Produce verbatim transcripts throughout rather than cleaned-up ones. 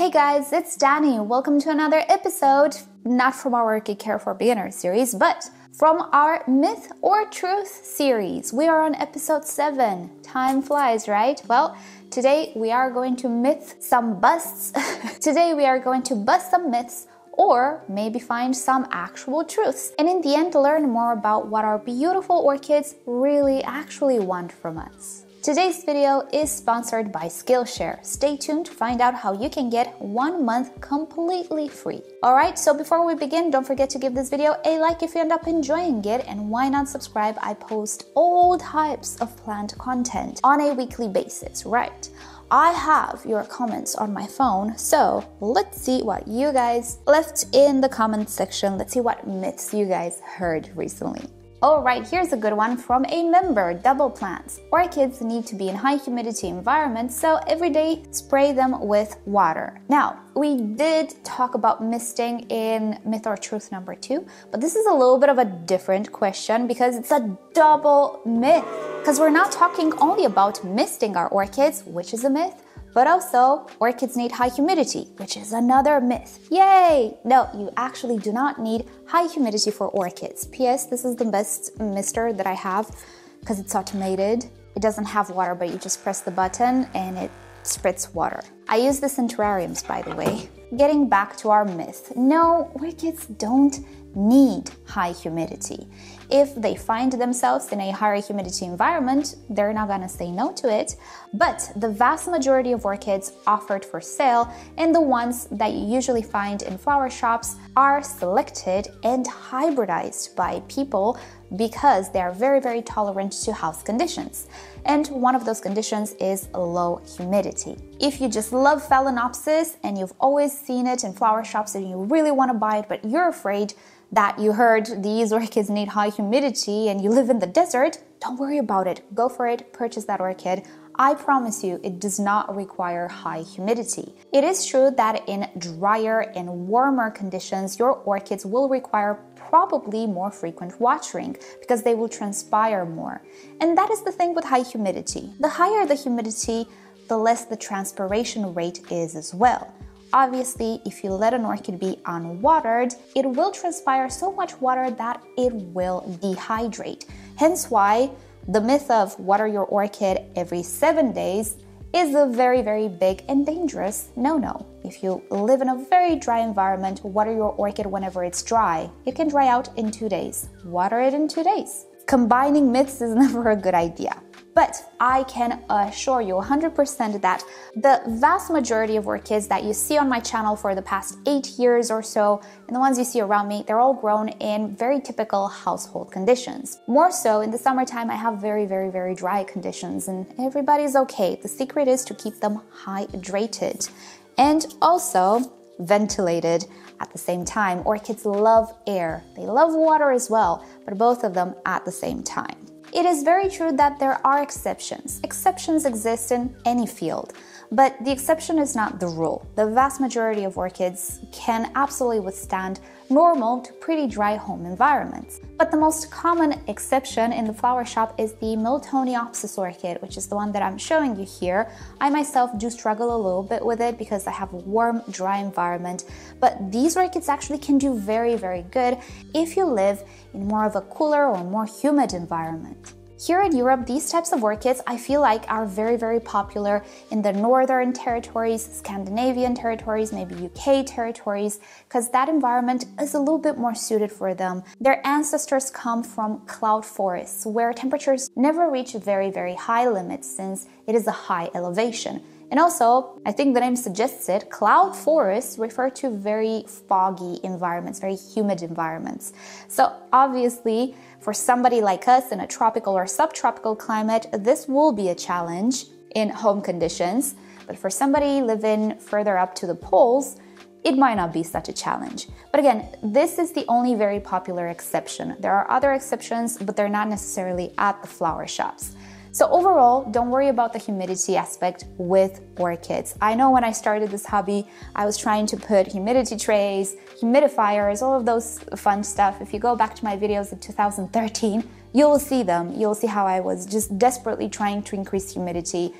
Hey guys, it's Dani. Welcome to another episode, not from our Care for Beginners series, but from our Myth or Truth series. We are on episode seven. Time flies, right? Well, today we are going to myth some busts. Today we are going to bust some myths or maybe find some actual truths. And in the end, learn more about what our beautiful orchids really actually want from us. Today's video is sponsored by Skillshare. Stay tuned to find out how you can get one month completely free. Alright, so before we begin, don't forget to give this video a like if you end up enjoying it, and why not subscribe? I post all types of plant content on a weekly basis, right? I have your comments on my phone, so let's see what you guys left in the comment section. Let's see what myths you guys heard recently. Alright, here's a good one from a member, Double Plants. Orchids need to be in high humidity environments, so every day spray them with water. Now, we did talk about misting in Myth or Truth number two, but this is a little bit of a different question because it's a double myth. Because we're not talking only about misting our orchids, which is a myth, but also orchids need high humidity, which is another myth. Yay! No, you actually do not need high humidity for orchids. P S This is the best mister that I have because it's automated. It doesn't have water, but you just press the button and it spritz water. I use this in terrariums, by the way. Getting back to our myth. No, orchids don't need high humidity. If they find themselves in a higher humidity environment, they're not gonna say no to it. But the vast majority of orchids offered for sale and the ones that you usually find in flower shops are selected and hybridized by people because they are very, very tolerant to house conditions. And one of those conditions is low humidity. If you just love Phalaenopsis and you've always seen it in flower shops and you really want to buy it, but you're afraid that you heard these orchids need high humidity and you live in the desert, don't worry about it. Go for it, purchase that orchid. I promise you, it does not require high humidity. It is true that in drier and warmer conditions, your orchids will require probably more frequent watering because they will transpire more. And that is the thing with high humidity. The higher the humidity, the less the transpiration rate is as well. Obviously, if you let an orchid be unwatered, it will transpire so much water that it will dehydrate. Hence why the myth of water your orchid every seven days is a very, very big and dangerous no-no. If you live in a very dry environment, water your orchid whenever it's dry. It can dry out in two days. Water it in two days. Combining myths is never a good idea. But I can assure you one hundred percent that the vast majority of orchids that you see on my channel for the past eight years or so, and the ones you see around me, they're all grown in very typical household conditions. More so, in the summertime, I have very, very, very dry conditions, and everybody's okay. The secret is to keep them hydrated and also ventilated at the same time. Orchids love air. They love water as well, but both of them at the same time. It is very true that there are exceptions. Exceptions exist in any field, but the exception is not the rule. The vast majority of orchids can absolutely withstand normal to pretty dry home environments. But the most common exception in the flower shop is the Miltoniopsis orchid, which is the one that I'm showing you here. I myself do struggle a little bit with it because I have a warm, dry environment, but these orchids actually can do very, very good if you live in more of a cooler or more humid environment. Here in Europe, these types of orchids, I feel like, are very, very popular in the northern territories, Scandinavian territories, maybe U K territories, because that environment is a little bit more suited for them. Their ancestors come from cloud forests, where temperatures never reach very, very high limits since it is a high elevation. And also, I think the name suggests it, cloud forests refer to very foggy environments, very humid environments. So obviously, for somebody like us in a tropical or subtropical climate, this will be a challenge in home conditions. But for somebody living further up to the poles, it might not be such a challenge. But again, this is the only very popular exception. There are other exceptions, but they're not necessarily at the flower shops. So overall, don't worry about the humidity aspect with orchids. I know when I started this hobby, I was trying to put humidity trays, humidifiers, all of those fun stuff. If you go back to my videos of two thousand thirteen, you'll see them. You'll see how I was just desperately trying to increase humidity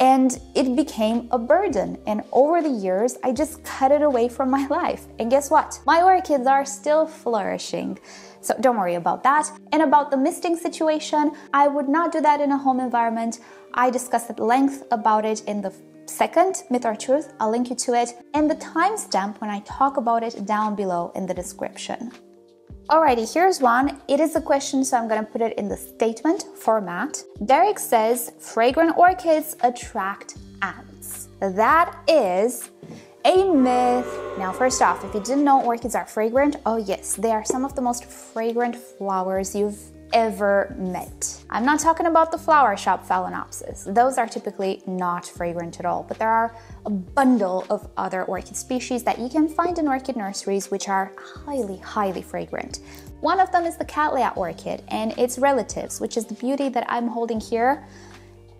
and it became a burden. And over the years, I just cut it away from my life. And guess what? My orchids are still flourishing. So don't worry about that. And about the misting situation, I would not do that in a home environment. I discussed at length about it in the second Myth or Truth. I'll link you to it and the timestamp when I talk about it down below in the description. Alrighty, here's one. It is a question, so I'm gonna put it in the statement format. Derek says, fragrant orchids attract ants. That is a myth. Now, first off, if you didn't know orchids are fragrant, oh yes, they are some of the most fragrant flowers you've ever met. I'm not talking about the flower shop Phalaenopsis. Those are typically not fragrant at all, but there are a bundle of other orchid species that you can find in orchid nurseries which are highly, highly fragrant. One of them is the Cattleya orchid and its relatives, which is the beauty that I'm holding here.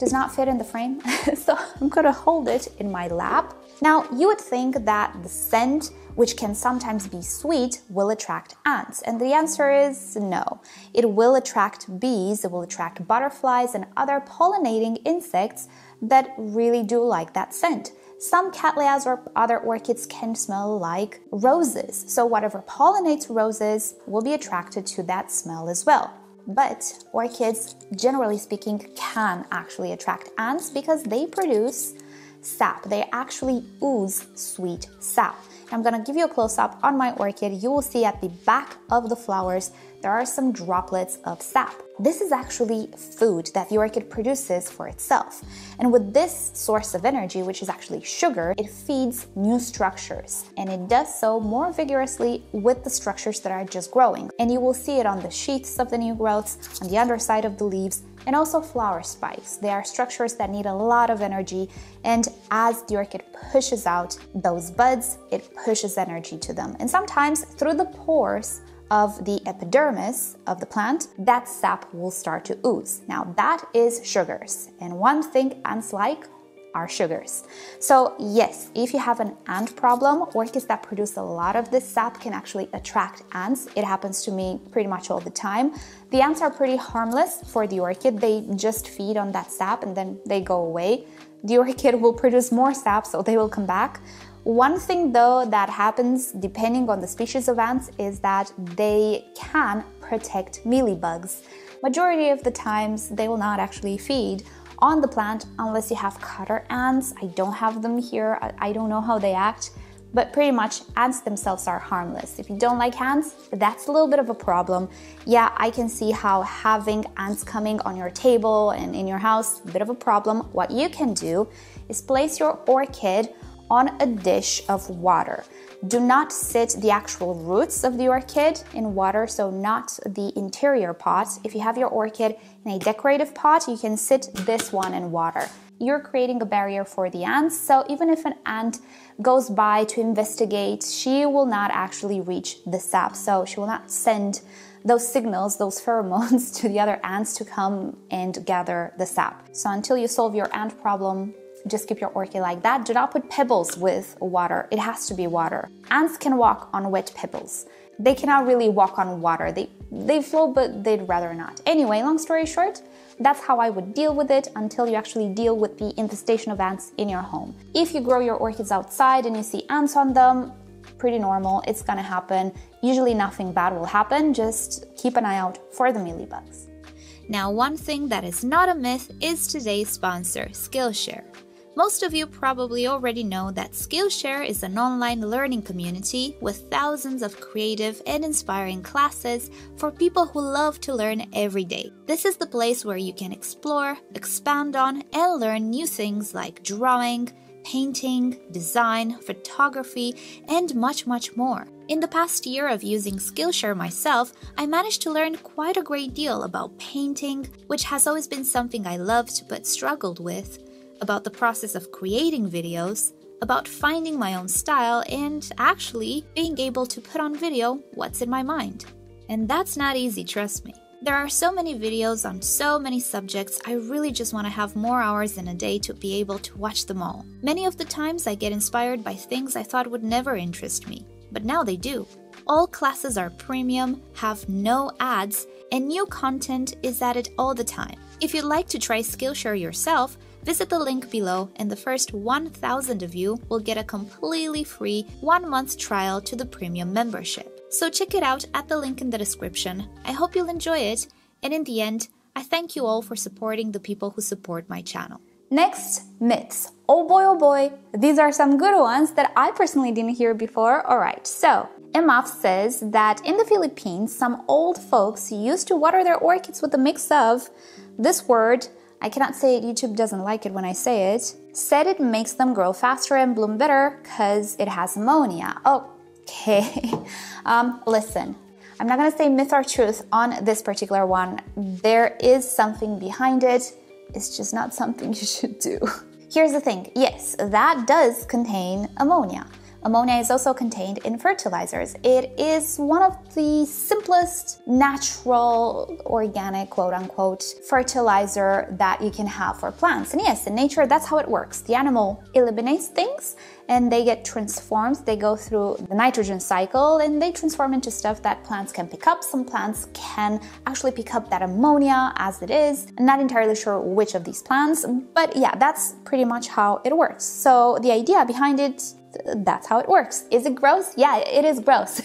Does not fit in the frame, so I'm gonna hold it in my lap. Now, you would think that the scent, which can sometimes be sweet, will attract ants, and the answer is no. It will attract bees, it will attract butterflies and other pollinating insects that really do like that scent. Some Cattleyas or other orchids can smell like roses, so whatever pollinates roses will be attracted to that smell as well. But orchids, generally speaking, can actually attract ants because they produce sap. They actually ooze sweet sap. I'm going to give you a close-up on my orchid. You will see at the back of the flowers there are some droplets of sap. This is actually food that the orchid produces for itself. And with this source of energy, which is actually sugar, it feeds new structures. And it does so more vigorously with the structures that are just growing. And you will see it on the sheaths of the new growths, on the underside of the leaves, and also flower spikes. They are structures that need a lot of energy, and as the orchid pushes out those buds, it pushes energy to them. And sometimes through the pores of the epidermis of the plant, that sap will start to ooze. Now that is sugars, and one thing ants like are sugars. So yes, if you have an ant problem, orchids that produce a lot of this sap can actually attract ants. It happens to me pretty much all the time. The ants are pretty harmless for the orchid. They just feed on that sap and then they go away. The orchid will produce more sap, so they will come back. One thing though that happens depending on the species of ants is that they can protect mealybugs. Majority of the times they will not actually feed on the plant unless you have cutter ants. I don't have them here, I don't know how they act, but pretty much ants themselves are harmless. If you don't like ants, that's a little bit of a problem. Yeah, I can see how having ants coming on your table and in your house, a bit of a problem. What you can do is place your orchid on a dish of water. Do not sit the actual roots of the orchid in water, so not the interior pot. If you have your orchid in a decorative pot, you can sit this one in water. You're creating a barrier for the ants, so even if an ant goes by to investigate, she will not actually reach the sap, so she will not send those signals, those pheromones to the other ants to come and gather the sap. So until you solve your ant problem, just keep your orchid like that. Do not put pebbles with water. It has to be water. Ants can walk on wet pebbles. They cannot really walk on water. They, they float, but they'd rather not. Anyway, long story short, that's how I would deal with it until you actually deal with the infestation of ants in your home. If you grow your orchids outside and you see ants on them, pretty normal, it's gonna happen. Usually nothing bad will happen, just keep an eye out for the mealybugs. Now, one thing that is not a myth is today's sponsor, Skillshare. Most of you probably already know that Skillshare is an online learning community with thousands of creative and inspiring classes for people who love to learn every day. This is the place where you can explore, expand on, and learn new things like drawing, painting, design, photography, and much, much more. In the past year of using Skillshare myself, I managed to learn quite a great deal about painting, which has always been something I loved but struggled with, about the process of creating videos, about finding my own style, and actually being able to put on video what's in my mind. And that's not easy, trust me. There are so many videos on so many subjects, I really just want to have more hours in a day to be able to watch them all. Many of the times I get inspired by things I thought would never interest me, but now they do. All classes are premium, have no ads, and new content is added all the time. If you'd like to try Skillshare yourself, Visit the link below and the first one thousand of you will get a completely free one-month trial to the premium membership. So check it out at the link in the description. I hope you'll enjoy it, and in the end, I thank you all for supporting the people who support my channel. Next, myths. Oh boy, oh boy, these are some good ones that I personally didn't hear before. Alright, so Emaf says that in the Philippines, some old folks used to water their orchids with a mix of this word, I cannot say it, YouTube doesn't like it when I say it, said it makes them grow faster and bloom better because it has ammonia. Okay, um, listen. I'm not gonna say myth or truth on this particular one. There is something behind it. It's just not something you should do. Here's the thing. Yes, that does contain ammonia. Ammonia is also contained in fertilizers. It is one of the simplest natural, organic, quote-unquote, fertilizer that you can have for plants. And yes, in nature, that's how it works. The animal eliminates things and they get transformed. They go through the nitrogen cycle and they transform into stuff that plants can pick up. Some plants can actually pick up that ammonia as it is. I'm not entirely sure which of these plants, but yeah, that's pretty much how it works. So the idea behind it, that's how it works. Is it gross? Yeah, it is gross.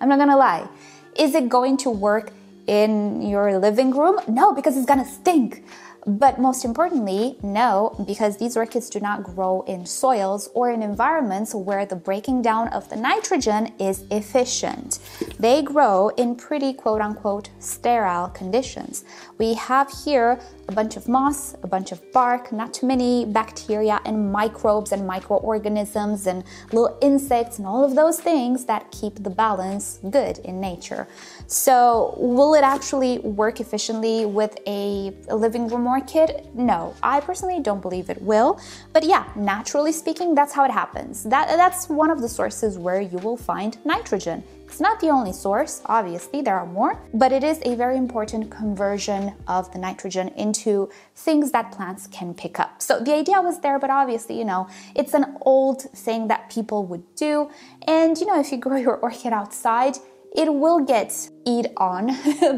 I'm not gonna lie. Is it going to work in your living room? No, because it's gonna stink. But most importantly, no, because these orchids do not grow in soils or in environments where the breaking down of the nitrogen is efficient. They grow in pretty quote-unquote sterile conditions. We have here a bunch of moss, a bunch of bark, not too many bacteria and microbes and microorganisms and little insects and all of those things that keep the balance good in nature. So will it actually work efficiently with a, a living room orchid? No, I personally don't believe it will. But yeah, naturally speaking, that's how it happens. That, that's one of the sources where you will find nitrogen. It's not the only source, obviously, there are more, but it is a very important conversion of the nitrogen into things that plants can pick up. So the idea was there, but obviously, you know, it's an old thing that people would do. And you know, if you grow your orchid outside, it will get eat on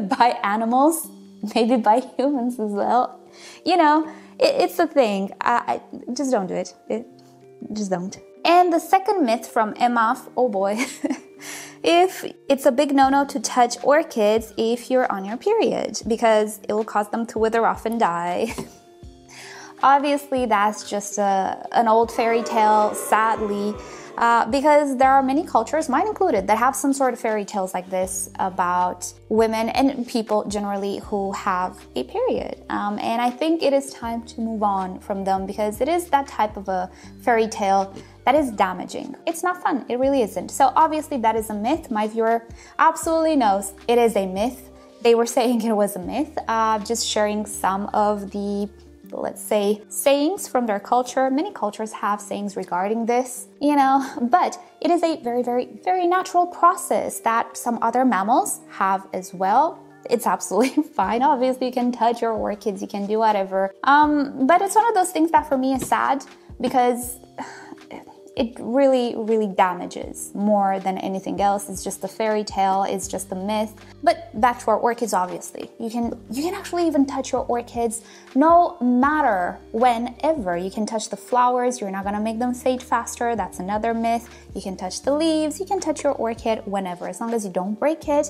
by animals, maybe by humans as well. You know, it, it's a thing. I, I, just don't do it. it. Just don't. And the second myth from Emaf, oh boy. If it's a big no-no to touch orchids if you're on your period because it will cause them to wither off and die. Obviously, that's just a, an old fairy tale, sadly, uh, because there are many cultures, mine included, that have some sort of fairy tales like this about women and people generally who have a period. Um, and I think it is time to move on from them because it is that type of a fairy tale that is damaging. It's not fun, it really isn't. So obviously that is a myth. My viewer absolutely knows it is a myth. They were saying it was a myth, uh, just sharing some of the, let's say, sayings from their culture. Many cultures have sayings regarding this, you know, but it is a very, very, very natural process that some other mammals have as well. It's absolutely fine. Obviously you can touch your orchids, you can do whatever. Um, but it's one of those things that for me is sad because it really, really damages more than anything else. It's just a fairy tale, it's just a myth. But back to our orchids, obviously. You can, you can actually even touch your orchids no matter whenever. You can touch the flowers, you're not gonna make them fade faster, that's another myth. You can touch the leaves, you can touch your orchid whenever, as long as you don't break it.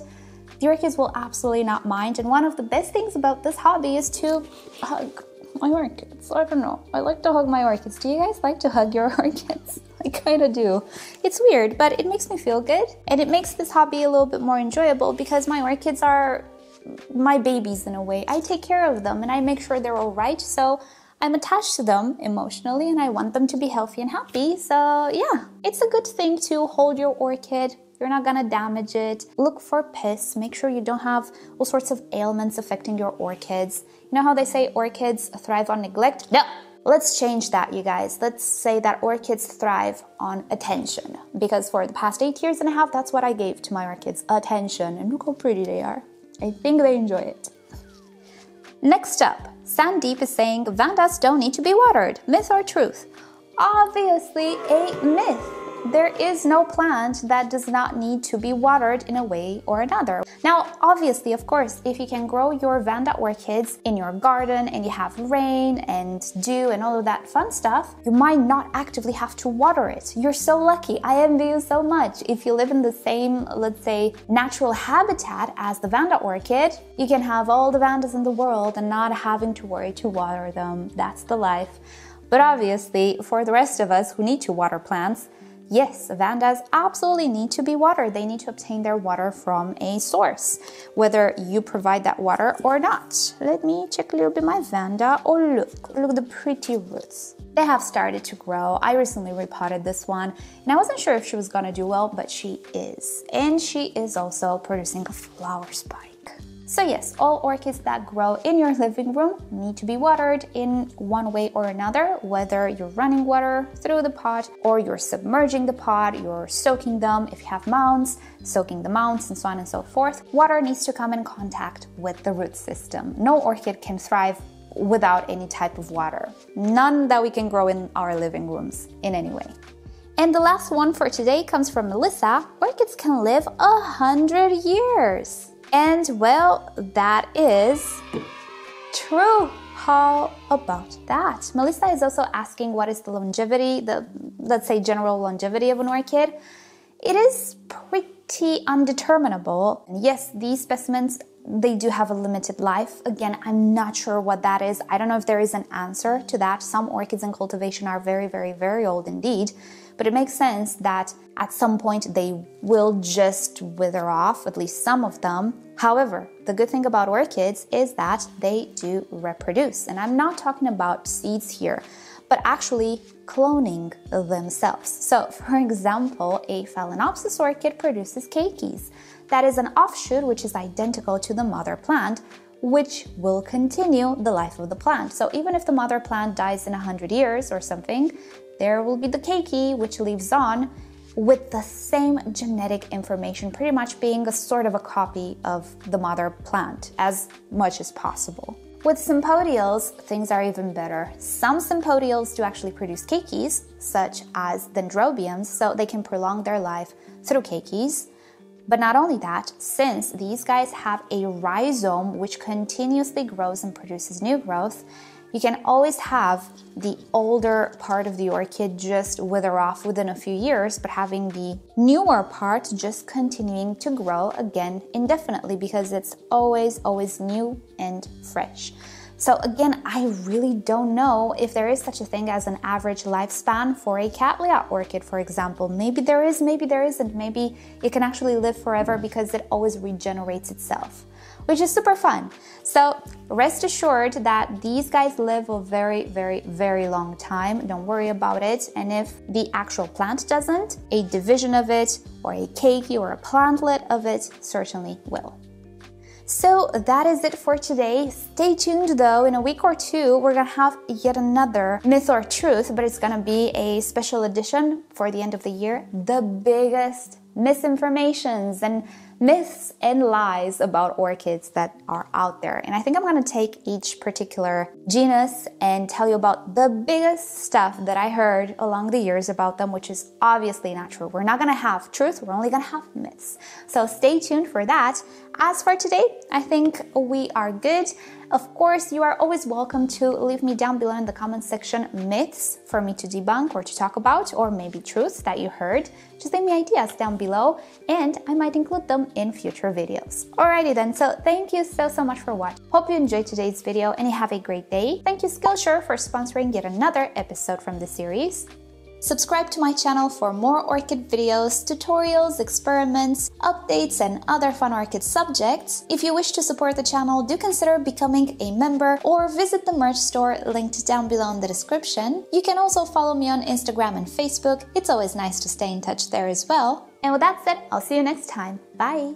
The orchids will absolutely not mind. And one of the best things about this hobby is to hug my orchids. I don't know, I like to hug my orchids. Do you guys like to hug your orchids? I kind of do. It's weird, but it makes me feel good and it makes this hobby a little bit more enjoyable because my orchids are my babies in a way. I take care of them and I make sure they're all right, so I'm attached to them emotionally and I want them to be healthy and happy. So yeah, it's a good thing to hold your orchid. You're not gonna damage it. Look for pests. Make sure you don't have all sorts of ailments affecting your orchids. You know how they say orchids thrive on neglect? No! Let's change that, you guys. Let's say that orchids thrive on attention. Because for the past eight years and a half, that's what I gave to my orchids, attention. And look how pretty they are. I think they enjoy it. Next up, Sandeep is saying, Vandas don't need to be watered. Myth or truth? Obviously a myth. there is no plant that does not need to be watered in a way or another. Now, obviously, of course, if you can grow your Vanda orchids in your garden and you have rain and dew and all of that fun stuff, you might not actively have to water it. You're so lucky. I envy you so much. If you live in the same, let's say, natural habitat as the Vanda orchid, you can have all the Vandas in the world and not having to worry to water them. That's the life. But obviously, for the rest of us who need to water plants, yes, Vandas absolutely need to be watered. They need to obtain their water from a source, whether you provide that water or not. Let me check a little bit my Vanda. Oh, look, look at the pretty roots. They have started to grow. I recently repotted this one, and I wasn't sure if she was gonna do well, but she is. And she is also producing a flower spike. So yes, all orchids that grow in your living room need to be watered in one way or another, whether you're running water through the pot or you're submerging the pot, you're soaking them if you have mounds, soaking the mounds and so on and so forth. Water needs to come in contact with the root system. No orchid can thrive without any type of water. None that we can grow in our living rooms in any way. And the last one for today comes from Melissa. Orchids can live a hundred years. And well, that is true. How about that? Melissa is also asking what is the longevity, the let's say general longevity of an orchid. It is pretty undeterminable. Yes, these specimens, they do have a limited life. Again, I'm not sure what that is. I don't know if there is an answer to that. Some orchids in cultivation are very, very, very old indeed. But it makes sense that at some point they will just wither off, at least some of them. However, the good thing about orchids is that they do reproduce. And I'm not talking about seeds here, but actually cloning themselves. So, for example, a Phalaenopsis orchid produces keikis. That is an offshoot which is identical to the mother plant, which will continue the life of the plant. So even if the mother plant dies in a hundred years or something, there will be the keiki, which lives on with the same genetic information, pretty much being a sort of a copy of the mother plant as much as possible. With sympodials, things are even better. Some sympodials do actually produce keikis, such as dendrobiums, so they can prolong their life through keikis. But not only that, since these guys have a rhizome which continuously grows and produces new growth, you can always have the older part of the orchid just wither off within a few years, but having the newer part just continuing to grow again indefinitely because it's always, always new and fresh. So again, I really don't know if there is such a thing as an average lifespan for a Cattleya orchid, for example. Maybe there is, maybe there isn't. Maybe it can actually live forever because it always regenerates itself, which is super fun. So rest assured that these guys live a very, very, very long time. Don't worry about it. And if the actual plant doesn't, a division of it or a keiki or a plantlet of it certainly will. So that is it for today. Stay tuned though, in a week or two, we're gonna have yet another myth or truth, but it's gonna be a special edition for the end of the year. The biggest misinformations and myths and lies about orchids that are out there. And I think I'm gonna take each particular genus and tell you about the biggest stuff that I heard along the years about them, which is obviously not true. We're not gonna have truth, we're only gonna have myths. So stay tuned for that. As for today, I think we are good. Of course, you are always welcome to leave me down below in the comment section myths for me to debunk or to talk about, or maybe truths that you heard. Just leave me ideas down below and I might include them in future videos. Alrighty then, so thank you so, so much for watching. Hope you enjoyed today's video and you have a great day. Thank you Skillshare for sponsoring yet another episode from the series. Subscribe to my channel for more orchid videos, tutorials, experiments, updates, and other fun orchid subjects. If you wish to support the channel, do consider becoming a member or visit the merch store linked down below in the description. You can also follow me on Instagram and Facebook. It's always nice to stay in touch there as well. And with that said, I'll see you next time. Bye!